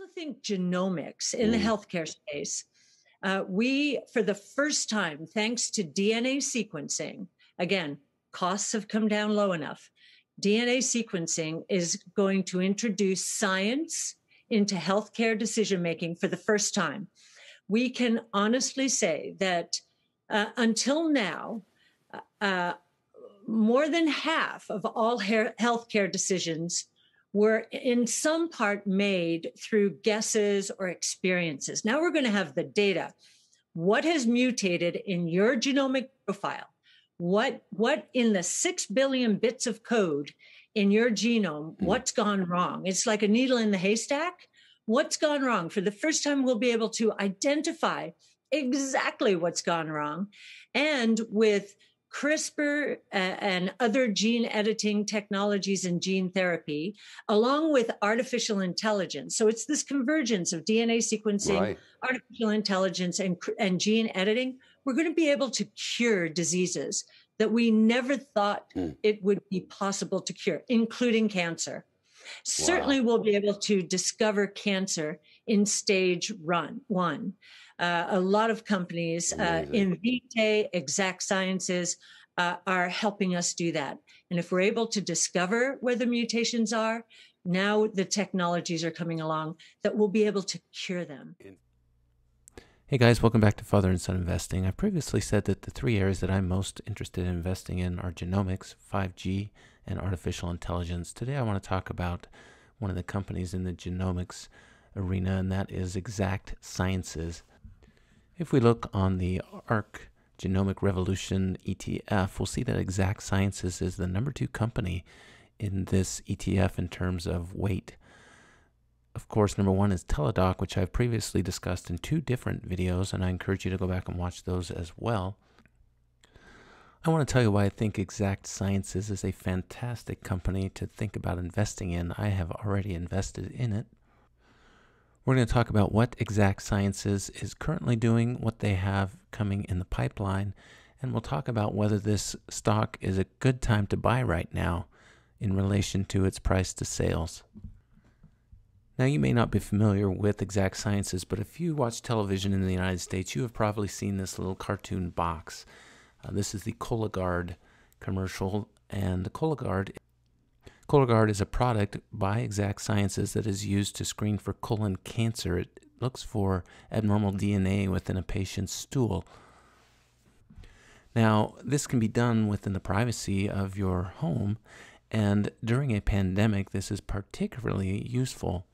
also think genomics in the healthcare space. We, for the first time, thanks to DNA sequencing, again, costs have come down low enough. DNA sequencing is going to introduce science into healthcare decision-making for the first time. We can honestly say that until now, more than half of all healthcare decisions were in some part made through guesses or experiences. Now we're going to have the data. What has mutated in your genomic profile? What in the 6 billion bits of code in your genome, what's gone wrong? It's like a needle in the haystack. What's gone wrong? For the first time, we'll be able to identify exactly what's gone wrong. And with CRISPR and other gene editing technologies and gene therapy, along with artificial intelligence. So it's this convergence of DNA sequencing, artificial intelligence, and gene editing. We're going to be able to cure diseases that we never thought it would be possible to cure, including cancer. Certainly, we'll be able to discover cancer in stage one. A lot of companies, Invitae, Exact Sciences, are helping us do that. And if we're able to discover where the mutations are, now the technologies are coming along that will be able to cure them. Hey guys, welcome back to Father and Son Investing. I previously said that the three areas that I'm most interested in investing in are genomics, 5G, and artificial intelligence. Today I want to talk about one of the companies in the genomics arena, and that is Exact Sciences. If we look on the ARK Genomic Revolution ETF, we'll see that Exact Sciences is the number 2 company in this ETF in terms of weight. Of course, number 1 is Teladoc, which I've previously discussed in 2 different videos, and I encourage you to go back and watch those as well. I want to tell you why I think Exact Sciences is a fantastic company to think about investing in. I have already invested in it. We're going to talk about what Exact Sciences is currently doing, what they have coming in the pipeline, and we'll talk about whether this stock is a good time to buy right now in relation to its price to sales. Now, you may not be familiar with Exact Sciences, but if you watch television in the United States, you have probably seen this little cartoon box. This is the Cologuard commercial, and the Cologuard is a product by Exact Sciences that is used to screen for colon cancer. It looks for abnormal DNA within a patient's stool. Now, this can be done within the privacy of your home, and during a pandemic, this is particularly useful.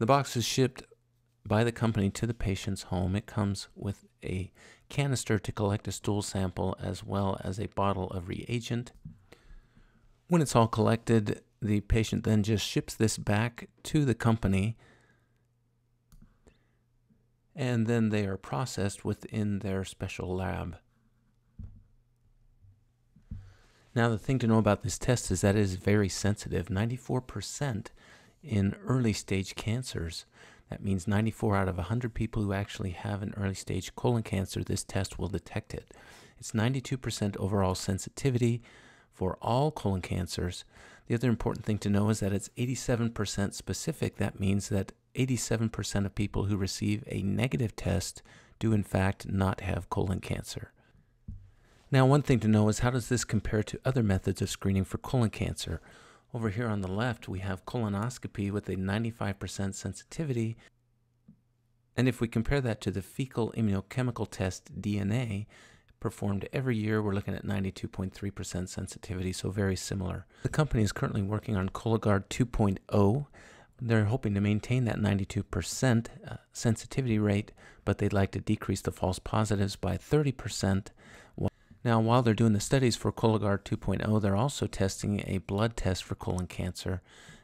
The box is shipped by the company to the patient's home. It comes with a canister to collect a stool sample as well as a bottle of reagent. When it's all collected, the patient then just ships this back to the company, and then they are processed within their special lab. Now, the thing to know about this test is that it is very sensitive, 94% in early stage cancers. That means 94 out of 100 people who actually have an early stage colon cancer, this test will detect it. It's 92% overall sensitivity for all colon cancers. The other important thing to know is that it's 87% specific. That means that 87% of people who receive a negative test do in fact not have colon cancer. Now, one thing to know is, how does this compare to other methods of screening for colon cancer? Over here on the left, we have colonoscopy with a 95% sensitivity. And if we compare that to the fecal immunochemical test DNA, performed every year, we're looking at 92.3% sensitivity, so very similar. The company is currently working on Cologuard 2.0. They're hoping to maintain that 92% sensitivity rate, but they'd like to decrease the false positives by 30%. Now, while they're doing the studies for Cologuard 2.0, they're also testing a blood test for colon cancer.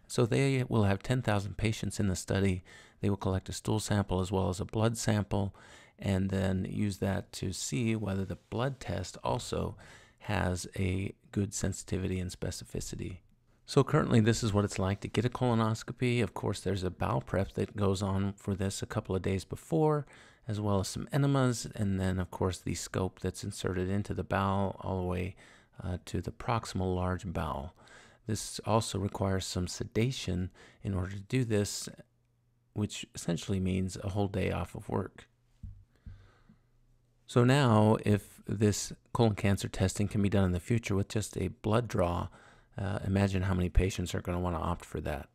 So they will have 10,000 patients in the study. They will collect a stool sample as well as a blood sample, and then use that to see whether the blood test also has a good sensitivity and specificity. So currently, this is what it's like to get a colonoscopy. Of course, there's a bowel prep that goes on for this a couple of days before, as well as some enemas, and then of course the scope that's inserted into the bowel all the way to the proximal large bowel. This also requires some sedation in order to do this, which essentially means a whole day off of work. So now, if this colon cancer testing can be done in the future with just a blood draw, imagine how many patients are going to want to opt for that.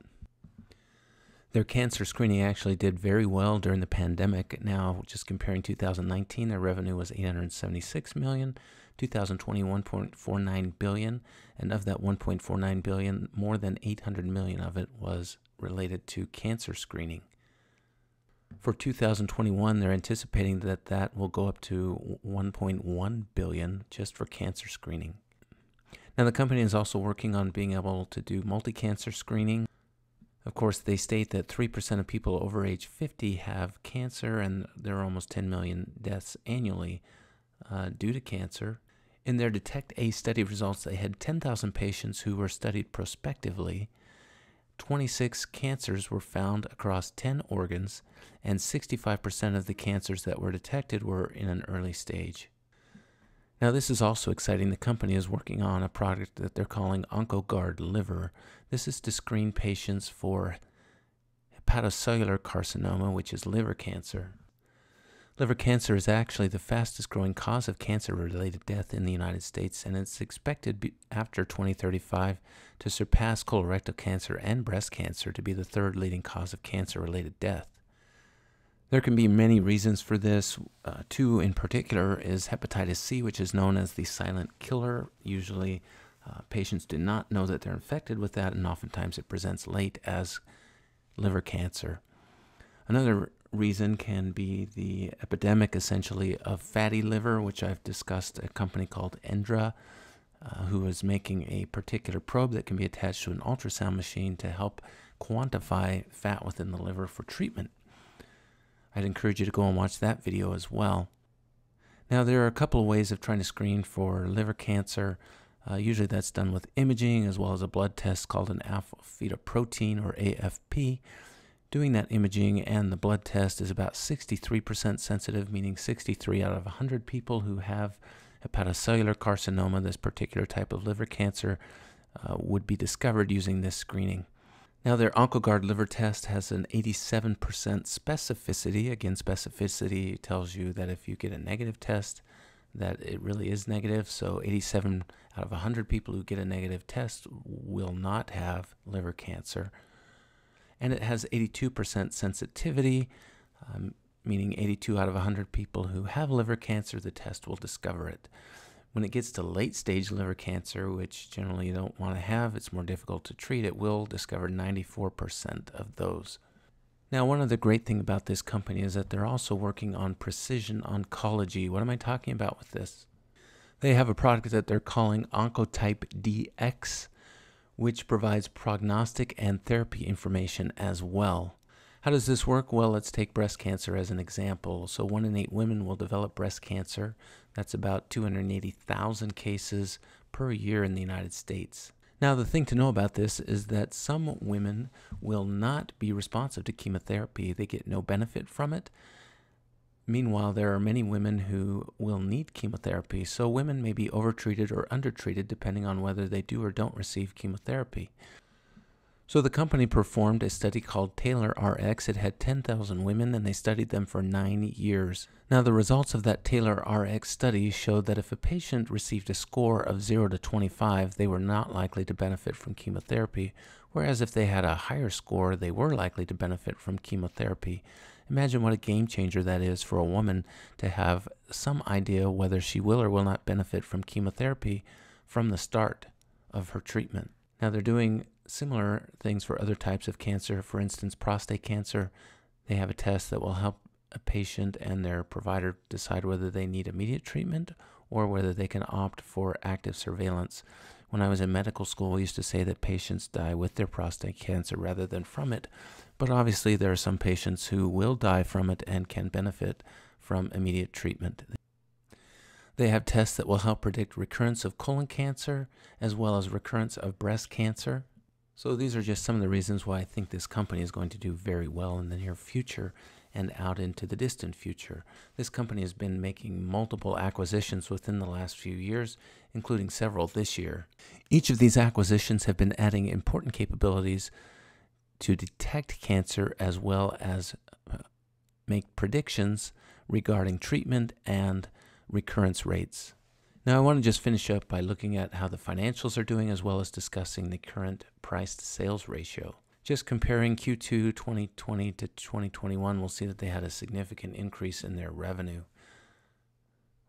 Their cancer screening actually did very well during the pandemic. Now, just comparing 2019, their revenue was $876 million, 2021, $1.49 billion, and of that $1.49 billion, more than $800 million of it was related to cancer screening. For 2021, they're anticipating that that will go up to $1.1 billion just for cancer screening. Now, the company is also working on being able to do multi-cancer screening. Of course, they state that 3% of people over age 50 have cancer, and there are almost 10 million deaths annually due to cancer. In their DETECT-A study results, they had 10,000 patients who were studied prospectively. 26 cancers were found across 10 organs, and 65% of the cancers that were detected were in an early stage. Now, this is also exciting. The company is working on a product that they're calling Oncoguard Liver. This is to screen patients for hepatocellular carcinoma, which is liver cancer. Liver cancer is actually the fastest growing cause of cancer-related death in the United States, and it's expected after 2035 to surpass colorectal cancer and breast cancer to be the third leading cause of cancer-related death. There can be many reasons for this. Two in particular is hepatitis C, which is known as the silent killer. Usually patients do not know that they're infected with that, and oftentimes it presents late as liver cancer. Another reason can be the epidemic, essentially, of fatty liver, which I've discussed a company called Endra, who is making a particular probe that can be attached to an ultrasound machine to help quantify fat within the liver for treatment. I'd encourage you to go and watch that video as well. Now, there are a couple of ways of trying to screen for liver cancer. Usually that's done with imaging as well as a blood test called an alpha-fetoprotein, or AFP. Doing that imaging and the blood test is about 63% sensitive, meaning 63 out of 100 people who have hepatocellular carcinoma, this particular type of liver cancer, would be discovered using this screening. Now, their Oncoguard liver test has an 87% specificity. Again, specificity tells you that if you get a negative test, that it really is negative. So 87 out of 100 people who get a negative test will not have liver cancer. And it has 82% sensitivity, meaning 82 out of 100 people who have liver cancer, the test will discover it. When it gets to late-stage liver cancer, which generally you don't want to have, it's more difficult to treat, it will discover 94% of those. Now, one of the great things about this company is that they're also working on precision oncology. What am I talking about with this? They have a product that they're calling Oncotype DX, which provides prognostic and therapy information as well. How does this work? Well, let's take breast cancer as an example. So 1 in 8 women will develop breast cancer. That's about 280,000 cases per year in the United States. Now, the thing to know about this is that some women will not be responsive to chemotherapy. They get no benefit from it. Meanwhile, there are many women who will need chemotherapy, so women may be overtreated or undertreated depending on whether they do or don't receive chemotherapy. So the company performed a study called Taylor RX. It had 10,000 women, and they studied them for 9 years. Now, the results of that Taylor RX study showed that if a patient received a score of 0 to 25, they were not likely to benefit from chemotherapy, whereas if they had a higher score, they were likely to benefit from chemotherapy. Imagine what a game changer that is for a woman to have some idea whether she will or will not benefit from chemotherapy from the start of her treatment. Now, they're doing similar things for other types of cancer. For instance, prostate cancer, they have a test that will help a patient and their provider decide whether they need immediate treatment or whether they can opt for active surveillance. When I was in medical school, we used to say that patients die with their prostate cancer rather than from it. But obviously, there are some patients who will die from it and can benefit from immediate treatment. They have tests that will help predict recurrence of colon cancer as well as recurrence of breast cancer. So these are just some of the reasons why I think this company is going to do very well in the near future and out into the distant future. This company has been making multiple acquisitions within the last few years, including several this year. Each of these acquisitions have been adding important capabilities to detect cancer as well as make predictions regarding treatment and recurrence rates. Now I want to just finish up by looking at how the financials are doing as well as discussing the current price to sales ratio. Just comparing Q2 2020 to 2021, we'll see that they had a significant increase in their revenue.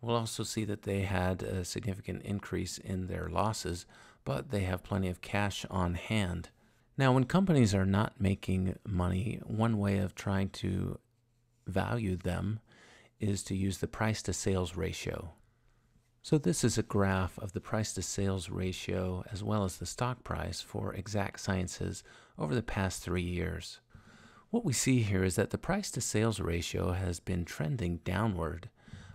We'll also see that they had a significant increase in their losses, but they have plenty of cash on hand. Now, when companies are not making money, one way of trying to value them is to use the price to sales ratio. So this is a graph of the price to sales ratio as well as the stock price for Exact Sciences over the past 3 years. What we see here is that the price to sales ratio has been trending downward.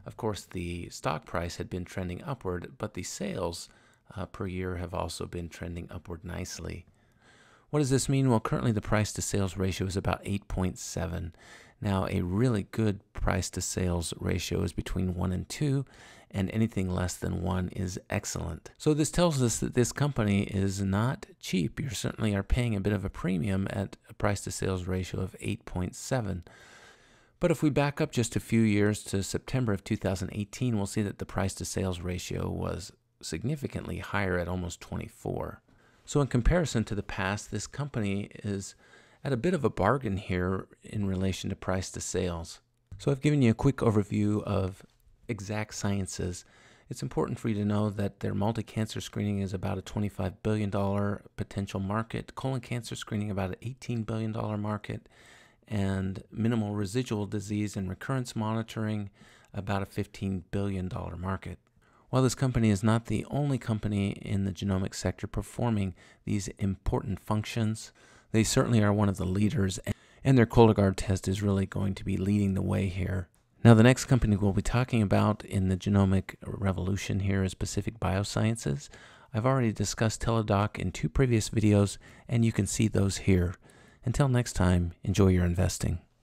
Of course, the stock price had been trending upward, but the sales per year have also been trending upward nicely. What does this mean? Well, currently the price to sales ratio is about 8.7. Now, a really good price to sales ratio is between 1 and 2, and anything less than 1 is excellent. So this tells us that this company is not cheap. You certainly are paying a bit of a premium at a price to sales ratio of 8.7. But if we back up just a few years to September of 2018, we'll see that the price to sales ratio was significantly higher at almost 24. So in comparison to the past, this company is at a bit of a bargain here in relation to price to sales. So I've given you a quick overview of Exact Sciences. It's important for you to know that their multi-cancer screening is about a $25 billion potential market, colon cancer screening about an $18 billion market, and minimal residual disease and recurrence monitoring about a $15 billion market. While this company is not the only company in the genomic sector performing these important functions, they certainly are one of the leaders, and their Cologuard test is really going to be leading the way here. Now, the next company we'll be talking about in the genomic revolution here is Pacific Biosciences. I've already discussed Teladoc in 2 previous videos, and you can see those here. Until next time, enjoy your investing.